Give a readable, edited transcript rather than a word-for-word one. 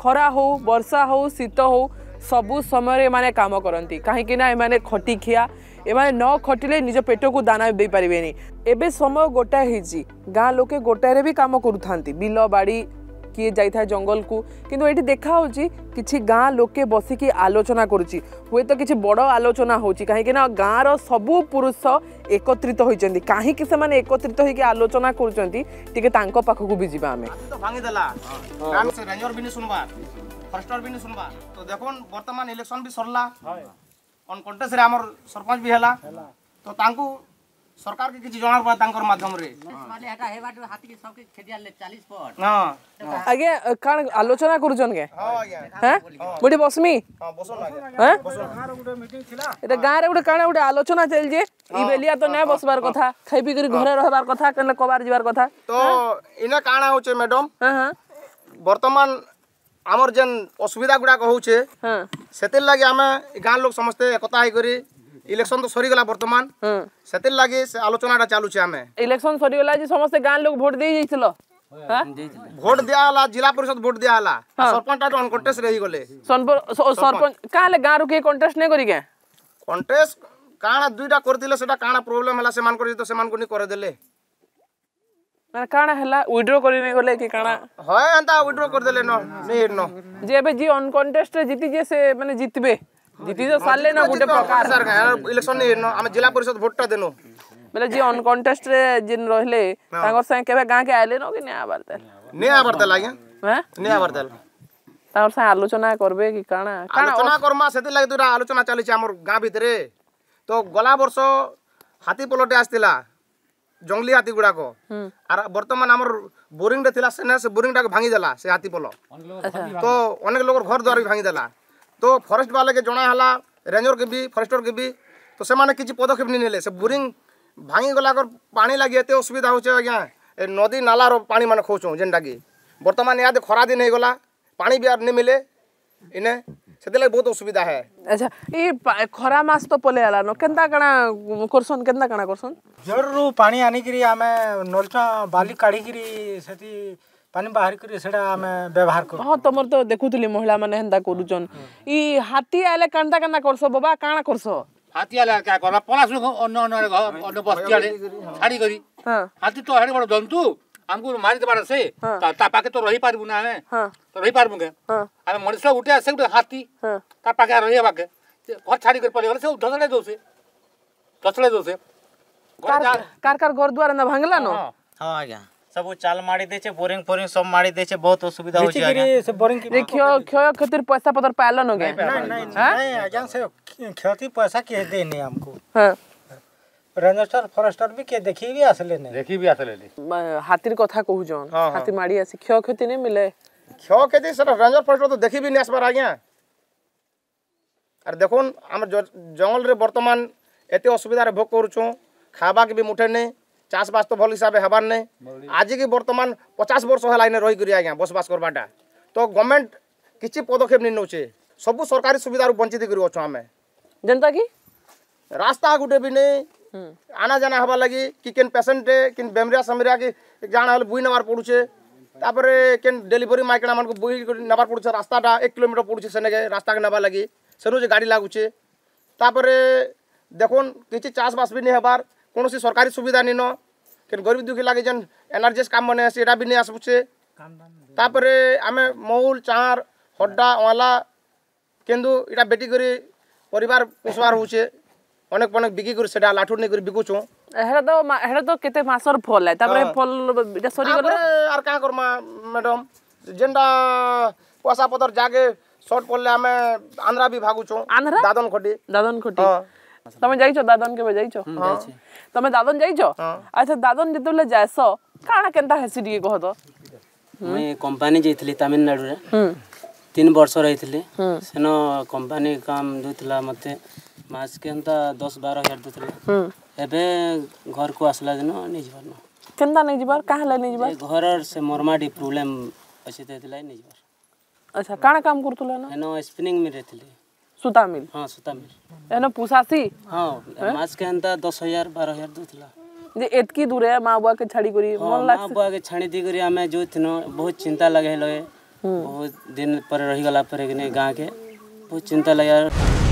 खरा हो वर्षा हो शीत हो सबु समय माने काम करती कहीं ना एमाने खटिखिया एमाने न खटिले निज पेट को दाना दे पारे एबे समय गोटाए गाँ लोके गोटाए भी काम करूँ बिल बाड़ी किए जाए जंगल को किंतु ये देखा कि गाँ लोके बसिकी आलोचना करुच्ची हुए तो किसी बड़ आलोचना हो कहीं गाँव रो सबू पुरुष एकत्रित होती कहीं से एकत्रित होकर आलोचना करखक भी जावा तो देखो वर्तमान इलेक्शन भी सरला ऑन कंटेस्ट रे हमर सरपंच भी हला तो तांकू सरकार के किछि जनार तांकर माध्यम रे माने हटा हे बाटू हाथी के सब के खेदिया ले 40 पट हां आगे कान आलोचना करू जन के हां आगे मोटी बसमी हां बसन लागे हां गांव रे गुडे मीटिंग थिला एटा गांव रे गुडे काना गुडे आलोचना चल जे ई बेलिया तो नै बसबार कथा खैबी करी घरे रहबार कथा कने कबार जीवार कथा तो इना काना होचे मैडम हां हां वर्तमान आमर जन असुविधा गुड़ाक होचे सेतिर लगे आम गाँव लोग समस्ते एकता होकर इलेक्शन तो सरीगला बर्तमान सेतिर लगे से आलोचना चालू आम इलेक्शन सरीगला समस्ते गाँव लोग भोट दे जाइल भोट दिया जिला परिषद भोट दिया सरपंच अनकंटेस्ट रही गले सरपंच काले गाँव के कंटेस्ट नहीं करी के कंटेस्ट काना दुईटा कर दिले सेटा काना प्रॉब्लम हला से मान कर तो से मान को नहीं कर देले माने काना हला विड्रो करि नै गले कि काना हाय अंता विड्रो कर देले न नेर न जेबे जी अन कंटेस्ट रे जीती जे से माने जीतबे जीती जो साले न गुटे प्रकार सर इलेक्शन नेर न हम जिला परिषद वोटटा देनो मतलब जी अन कंटेस्ट रे जिन रहले तांगर संग केबे गां के आइले न कि नै आबरते नै आबरते लागे हैं नै आबरते तांगर संग आलोचना करबे कि काना आलोचना करमा सेति लागे दुरा आलोचना चली छै हमर गां भितरे तो गला वर्ष हाथी पलटे आस्तिला जंगली हाथी गुड़ा को आर वर्तमान हमर बोरिंग रे थिला सेना से बोरिंग टा के भांगी देला से हाथी पलो तो अनेक लोग घर द्वार भी भांगी देला तो फॉरेस्ट वाले के जणा हला रेंजर के भी फॉरेस्टर के भी तो से माने किछि पदक्षेप नै नेले से बोरिंग भांगी गला कर पानी लागि एते असुविधा होचे आज्ञा ए नदी नाला रो पानी माने खोचो जेंडा की वर्तमान याद खरा दिन हे गला पानी भी आर नै मिले इने सेते लागि बहुत असुविधा है। अच्छा ए खरा मास तो पले आला न केंदा कणा करसन केंदा कणा करसन जरु पानी आनी करी आमे नलचा बाली काढी करी सेती पानी बाहर करी सेडा आमे व्यवहार कर हां तमर तो देखुतली महिला माने हेंदा करूचन ई हाथी आले कांदा काना करसो बाबा काना करसो हाथी आले का करला पलासु अन्न अन्न घर अन्न बस्ती आले छाडी करी हां हाथी तो हेड बड़ जंतु हमको मारी देबार से तापा के तो रही पारबु ना है तो रही पारबु के हम मनुष्य उठे आसे हाथी तापा के रही बाके घर छाड़ी कर पले से धसले दोसे कार घर द्वार ना भांगला नो हां आज्ञा सब चाल मारी देछे बोरिंग फोरिंग सब मारी देछे बहुत असुविधा हो छै से बोरिंग की देखियो खय खतिर पैसा पतर पालो न गए नहीं आज्ञा से खेती पैसा के दे नहीं हमको हां रेंजर फॉरेस्टर भी के देखी भी आसले ने हाथीर कथा कहू जोन हाथी माड़ी आसी खियो खेती ने मिले खियो खेती सर रेंजर फॉरेस्टर तो देखी भी ने आसबार आ गया अरे देखोन हमर जंगल रे वर्तमान एते असुविधा रे भोग करूछो खाबा के भी मुठे ने चास बास तो भल हिसाब रे हबार ने आज के वर्तमान 50 वर्ष हलाइ ने रही करी आ गया बसबास करबाटा तो गवर्नमेंट किछि पदक्षेप नै नउछे सब सरकारी सुविधा रो वंचित करू अछो हमें जनता की रास्ता गुटे भी ने आना जाना हवा लगी कि केन पेशेंट किन बेमरिया समरिया के जाना हल बुई नवार पड़ुचे तापर केन डिलीवरी माइकना मन को बुई नवार पड़ुचे रास्ताटा 1 किलोमीटर पड़ुचे सेने के रास्ता के नवा लगी सेनु जे गाड़ी लागुचे तापर देखोन किछि चासबास भी नै हबार कोनोसी सरकारी सुविधा नै न केन गरीब दुखी लागे जन एनर्जीस काम बने सेटा भी नै आसुचे तापर आमे मौल चार हड्डा वाला केंदु इटा बेटी करी परिवार पोसवार होचे अनेक पने बिकी कर सेडा लाठू नै कर बिकुछु हेरा तो केते मासर फल है तबरे फल इटा सरी गले आर का करम मैडम जेंडा पैसा पतर जागे शॉर्ट पड़ले हमें आंध्रा भी भागुछु दादन खटी तमे जाइछो दादन के जाइछो हां तमे दादन जाइछो अच्छा दादन जेतले जायसो काना केनता हेसी दिए कह दो मैं कंपनी जइथली तमिलनाडु रे 3 वर्ष रहिथले सेनो कंपनी काम दथिला मते मास के अंता 10-12 हजार दथले एबे घर को आसला जनो नै जबार न केंदा नै जबार काहला नै जबार घरर से मरमाडी प्रॉब्लम अछि तेतले नै जबार अच्छा काना काम करतले न एनो स्पिनिंग मिल रहतले सुता मिल एनो पुसासी हां मास के अंता 10,000-12,000 दथला जे एतकी दूरे माबुआ के छाड़ी करी मन लाग माबुआ के छाड़ी दी करी हमें जो थनो बहुत चिंता लगे लगे बहुत दिन पर रही गला पर गाँव के बहुत चिंता लगे।